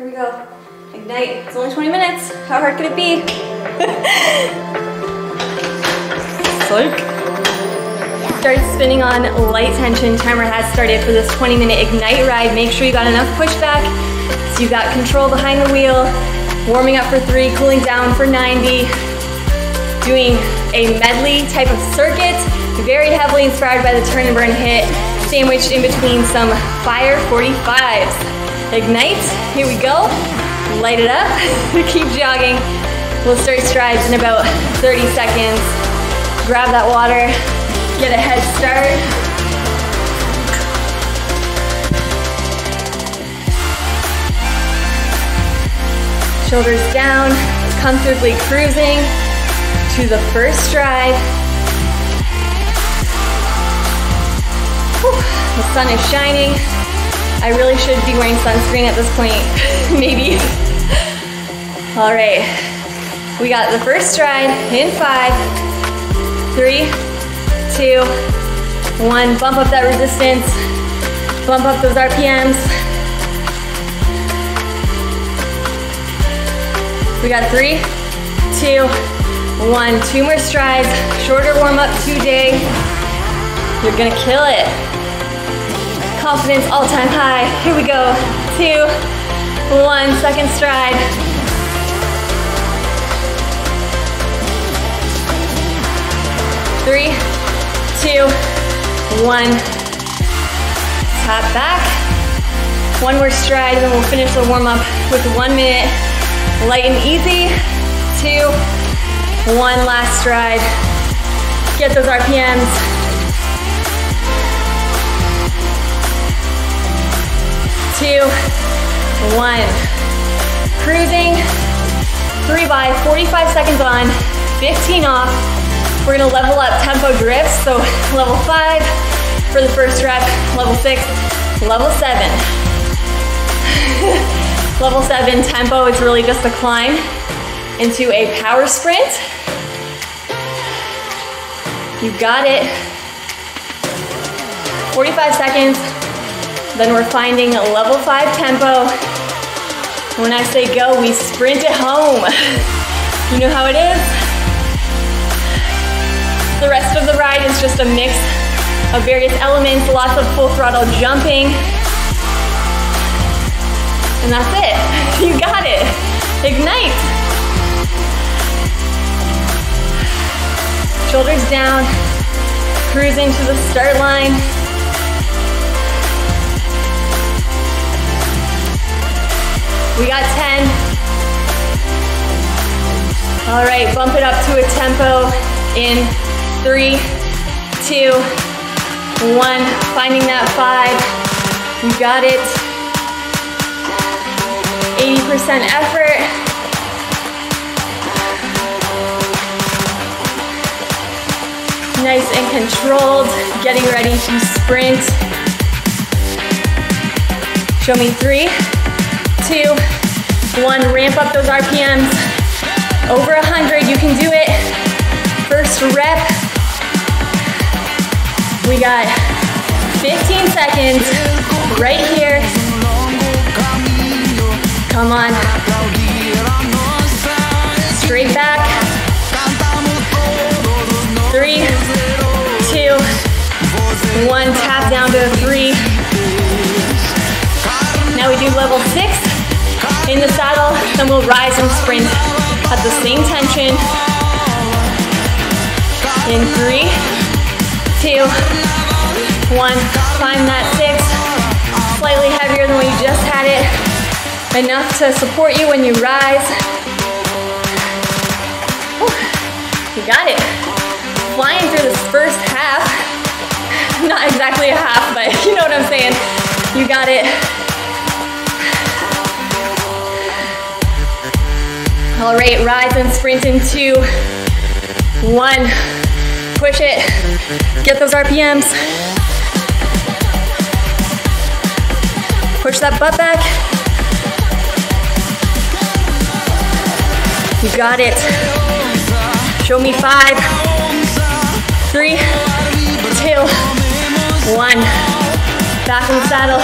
Here we go. Ignite. It's only 20 minutes. How hard could it be? Started spinning on light tension. Timer has started for this 20-minute Ignite ride. Make sure you got enough pushback so you got control behind the wheel. Warming up for 3, cooling down for 90. Doing a medley type of circuit, very heavily inspired by the Turn and Burn hit, sandwiched in between some fire 45s. Ignite, here we go. Light it up, keep jogging. We'll start strides in about 30 seconds. Grab that water, get a head start. Shoulders down, comfortably cruising to the first stride. Whew, the sun is shining. I really should be wearing sunscreen at this point, maybe. All right, we got the first stride in 5, 3, 2, 1. Bump up that resistance, bump up those RPMs. We got 3, 2, 1. 2 more strides, shorter warm up today. You're gonna kill it. Confidence all-time high. Here we go. 2, 1, second stride. Three, two, one. Tap back. One more stride, and then we'll finish the warm-up with 1 minute. Light and easy. 2, 1, last stride. Get those RPMs. 2, 1. Cruising, 3 by, 45 seconds on, 15 off. We're gonna level up tempo drifts, so level 5 for the first rep, level 6, level 7. Level 7 tempo, it's really just a climb into a power sprint. You got it. 45 seconds. Then we're finding level 5 tempo. When I say go, we sprint it home. You know how it is? The rest of the ride is just a mix of various elements, lots of full throttle jumping. And that's it. You got it. Ignite. Shoulders down, cruising to the start line. 10. All right, bump it up to a tempo in 3, 2, 1. Finding that 5. You got it. 80% effort. Nice and controlled. Getting ready to sprint. Show me 3, 2, 1, ramp up those RPMs. Over 100, you can do it. First rep. We got 15 seconds right here. Come on. Straight back. 3, 2, 1, tap down to 3. Now we do level 6. In the saddle, then we'll rise and sprint at the same tension. In 3, 2, 1, climb that 6. Slightly heavier than when you just had it. Enough to support you when you rise. Whew. You got it. Flying through this first half. Not exactly a half, but you know what I'm saying. You got it. All right, rise and sprint in 2, 1. Push it, get those RPMs. Push that butt back. You got it. Show me 5, 3, 2, 1. Back in the saddle,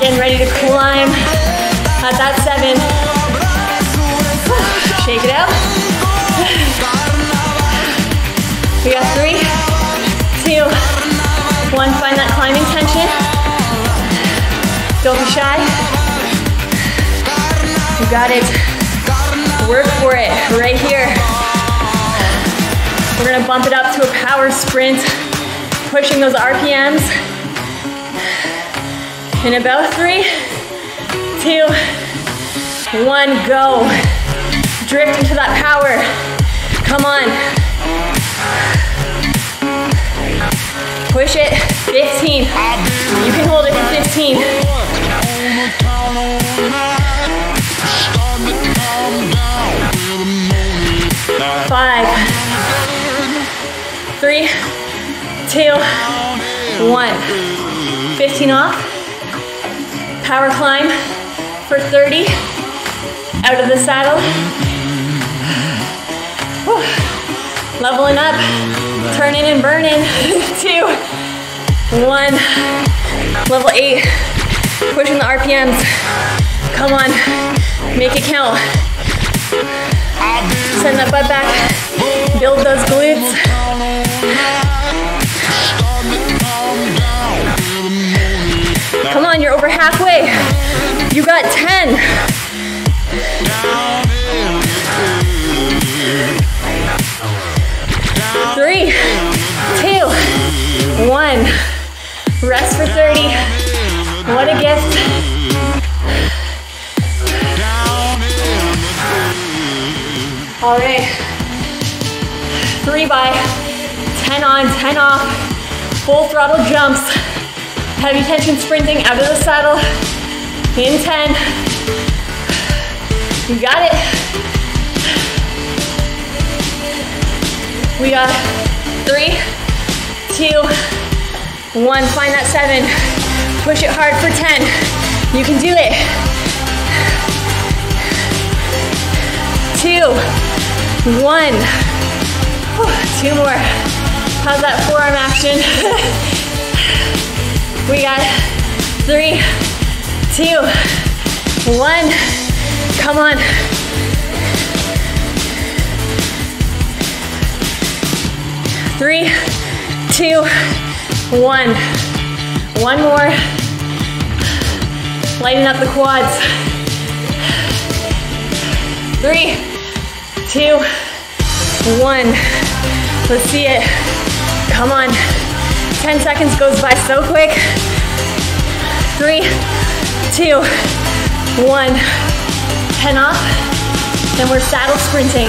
getting ready to climb At that 7. Shake it out. We got 3, 2, 1. Find that climbing tension. Don't be shy. You got it. Work for it right here. We're gonna bump it up to a power sprint, pushing those RPMs. In about 3, 2, 1, go. Drift into that power. Come on. Push it, 15. You can hold it for 15. Five. 3, 2, 1. 15 off. Power climb for 30. Out of the saddle. Whew. Leveling up. Turning and burning. 2, 1. Level 8. Pushing the RPMs. Come on. Make it count. Send that butt back. Build those glutes. Come on, you're over halfway. You got 10. Down. 3, 2, 1. Rest for 30. What a gift. All right. 3 by, 10 on, 10 off. Full throttle jumps. Heavy tension sprinting out of the saddle in 10. You got it. We got 3, 2, 1. Find that 7. Push it hard for 10. You can do it. 2, 1. Whew, 2 more. How's that forearm action? We got 3, 2, 1. Come on. Three, two, one. One more. Lighten up the quads. 3, 2, 1. Let's see it. Come on. 10 seconds goes by so quick. 3, 2, 1. 10 off. Then we're saddle sprinting.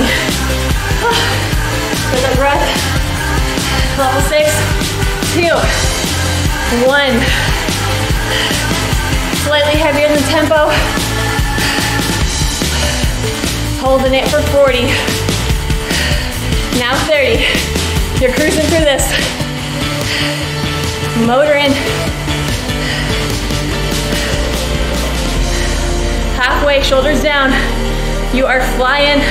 With a breath. Level 6, 2, 1. Slightly heavier than tempo. Holding it for 40. Now 30. You're cruising through this. Motor in. Halfway, shoulders down. You are flying.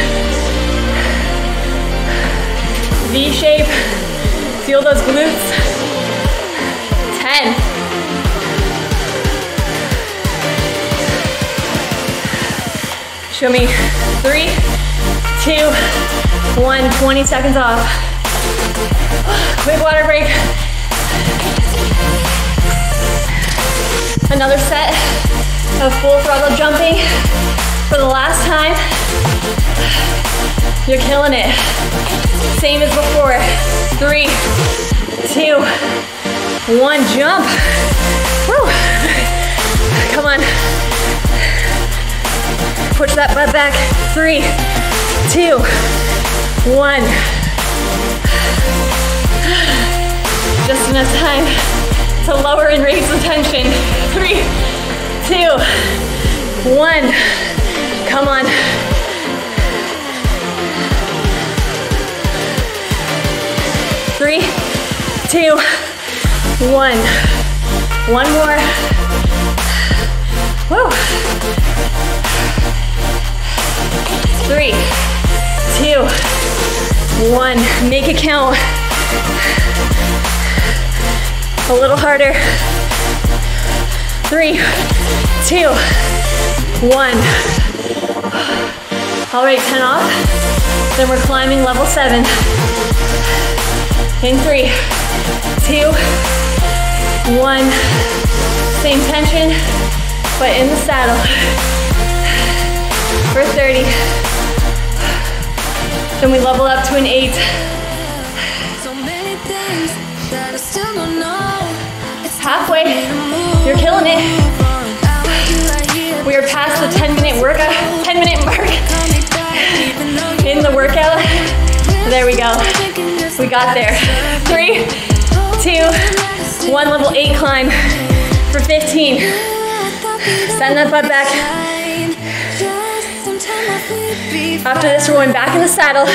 V shape. Feel those glutes. 10. 3, 2, 1. 20 seconds off. Quick water break. Another set of full throttle jumping for the last time. You're killing it. Same as before. 3, 2, 1, jump. Woo. Come on. Push that butt back. 3, 2, 1. Just enough time to lower and raise the tension. 3, 2, 1. Come on. Three, two, one. One more. Woo. 3, 2, 1. Make it count. A little harder. 3, 2, One. All right, 10 off. Then we're climbing level 7. In 3, 2, 1. Same tension, but in the saddle. For 30. Then we level up to an 8. So many things that I still don't know. It's halfway. You're killing it. We are past the 10-minute workout, 10-minute mark in the workout. There we go. We got there. 3, 2, 1, level 8 climb for 15. Send that butt back. After this, we're going back in the saddle.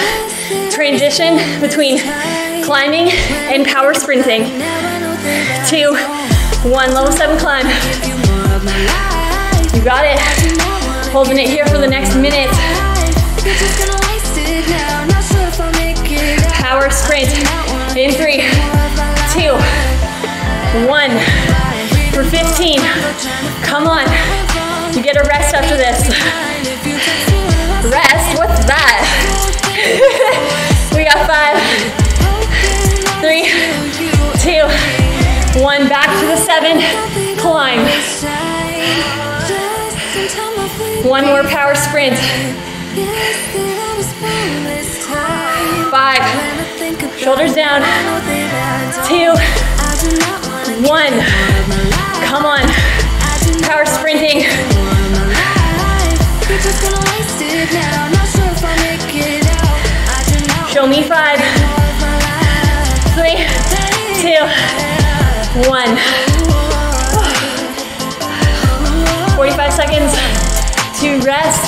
Transition between climbing and power sprinting. 2, 1, level 7 climb. You got it. Holding it here for the next minute. Power sprint in 3, 2, 1 for 15. Come on. You get a rest after this. Rest? What's that? We got 5, 3, 2, 1. Back to the 7. Climb. One more power sprint. 5. Shoulders down. 2, 1. Come on. Power sprinting. Show me 5, 3, 2, 1. 45 seconds to rest.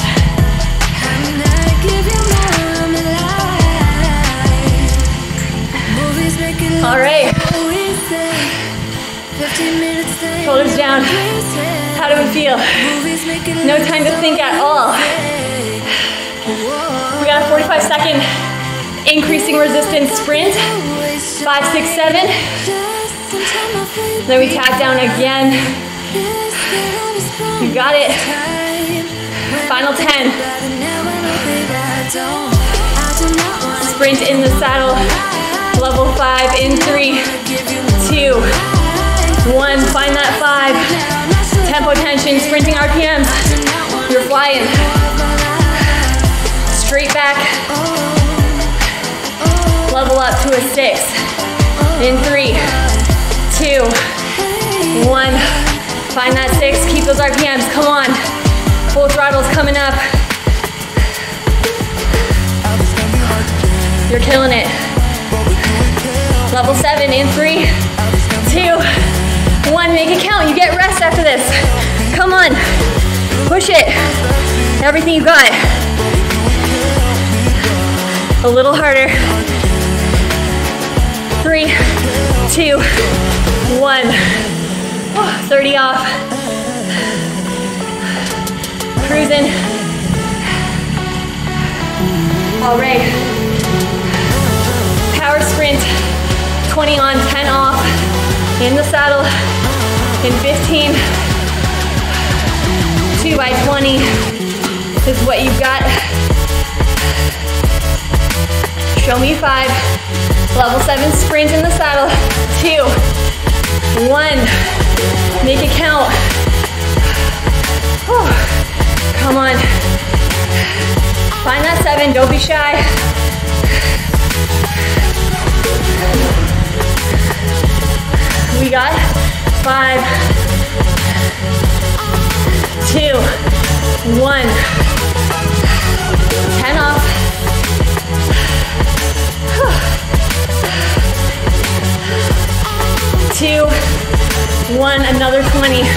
All right. Shoulders down. How do we feel? No time to think at all. We got a 45-second increasing resistance sprint. 5, 6, 7. Then we tap down again. You got it. Final 10. Sprint in the saddle. Level 5 in 3, 2, 1. Find that 5. Tempo tension, sprinting RPMs. You're flying. Straight back. Level up to a 6. In 3, 2, 1. Find that 6. Keep those RPMs. Come on. Full throttle's coming up. You're killing it. Level 7 in 3, 2, 1. Make it count. You get rest after this. Come on. Push it. Everything you got. A little harder. 3, 2, 1. 30 off. Cruising. All right. Power sprint. 20 on, 10 off, in the saddle, in 15, 2 by 20 is what you've got. Show me 5, level 7 sprint in the saddle, 2, 1, make it count. Whew. Come on, find that 7, don't be shy. We got 5, 2, 1. 10 off. Whew. 2, 1, another 20.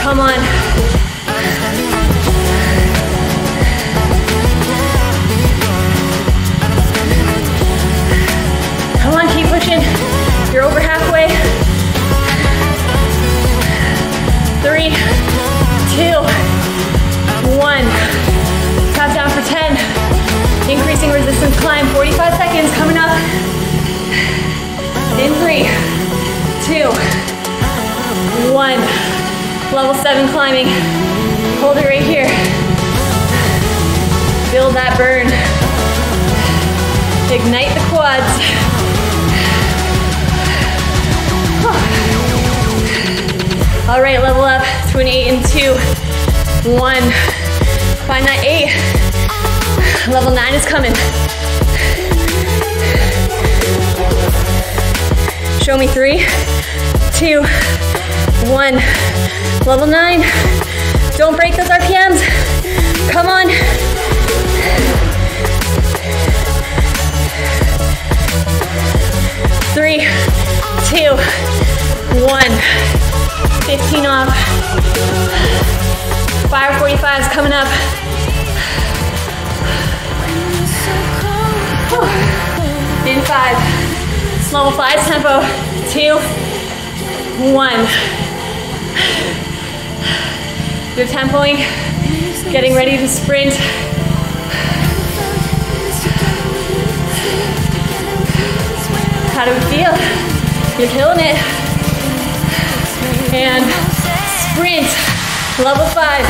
Come on. Come on, keep pushing. You're over halfway. 3, 2, 1. Tap down for 10. Increasing resistance climb. 45 seconds coming up. In 3, 2, 1. Level 7 climbing. Hold it right here. Feel that burn. Ignite the quads. All right, level up between 8 and 2, 1. Find that 8. Level 9 is coming. Show me 3, 2, 1. Level 9. Don't break those RPMs. Come on. Three, two, one. 15 off. 5:45's coming up. In 5. Level 5 tempo. 2, 1. You're tempoing, getting ready to sprint. How do we feel? You're killing it. And sprint, level 5.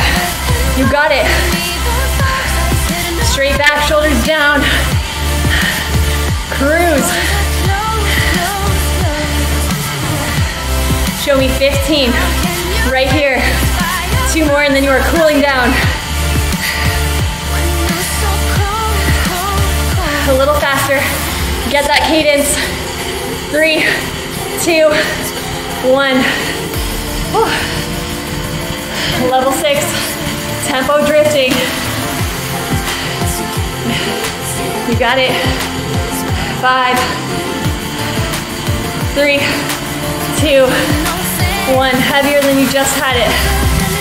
You got it. Straight back, shoulders down. Cruise. Show me 15, right here. 2 more and then you are cooling down. A little faster, get that cadence. 3, 2, 1. Whew. Level 6, tempo drifting. You got it. 5, 3, 2, 1, heavier than you just had it.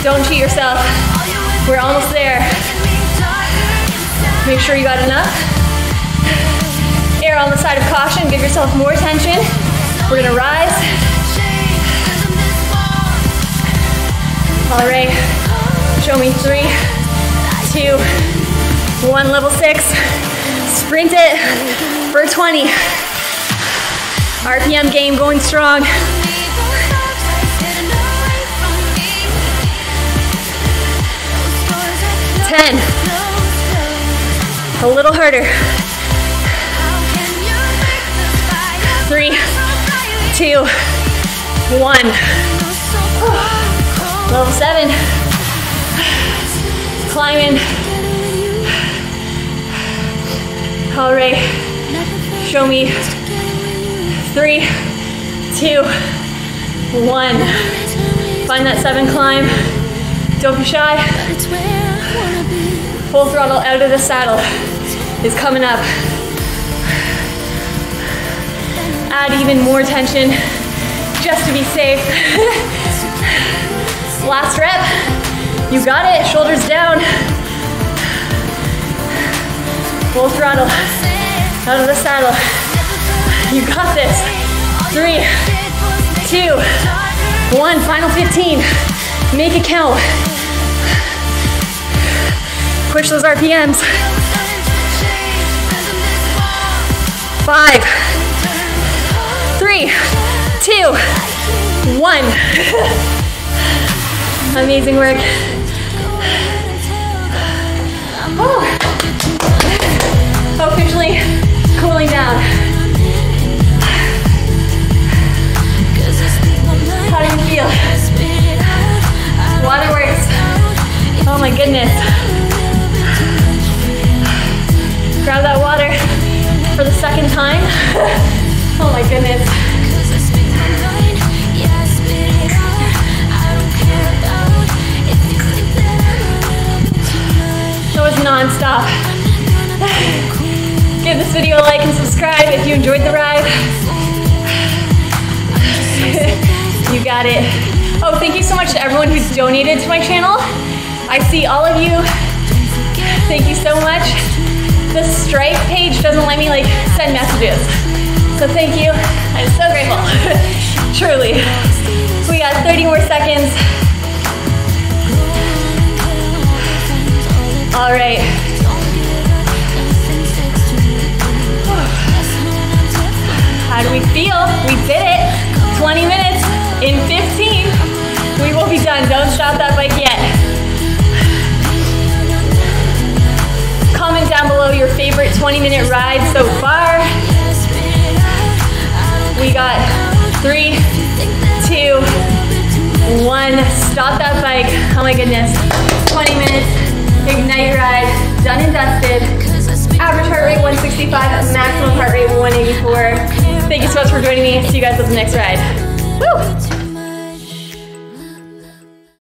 Don't cheat yourself. We're almost there. Make sure you got enough. Err on the side of caution. Give yourself more tension. We're gonna rise. All right. Show me 3, 2, 1. Level 6. Sprint it for 20. RPM game going strong. A little harder. 3, 2, 1. Level 7. Climbing. All right. Show me 3, 2, 1. Find that 7 climb. Don't be shy. Full throttle out of the saddle is coming up. Add even more tension just to be safe. Last rep. You got it. Shoulders down. Full throttle out of the saddle. You got this. 3, 2, 1. Final 15. Make it count. Push those RPMs. 5, 3, 2, 1. Amazing work. Oh. Officially cooling down. How do you feel? Water works. Oh my goodness. Grab that water for the second time. Oh my goodness. That was non-stop. Give this video a like and subscribe if you enjoyed the ride. You got it. Oh, thank you so much to everyone who's donated to my channel. I see all of you. Thank you so much. The Stripe page doesn't let me send messages. So thank you, I'm so grateful, truly. We got 30 more seconds. All right. How do we feel? We did it, 20 minutes in 15. We will be done, don't stop that bike yet. 20-minute ride so far. We got 3, 2, 1. Stop that bike. Oh my goodness. 20 minutes, Ignite ride, done and dusted. Average heart rate 165, maximum heart rate 184. Thank you so much for joining me. See you guys at the next ride. Woo!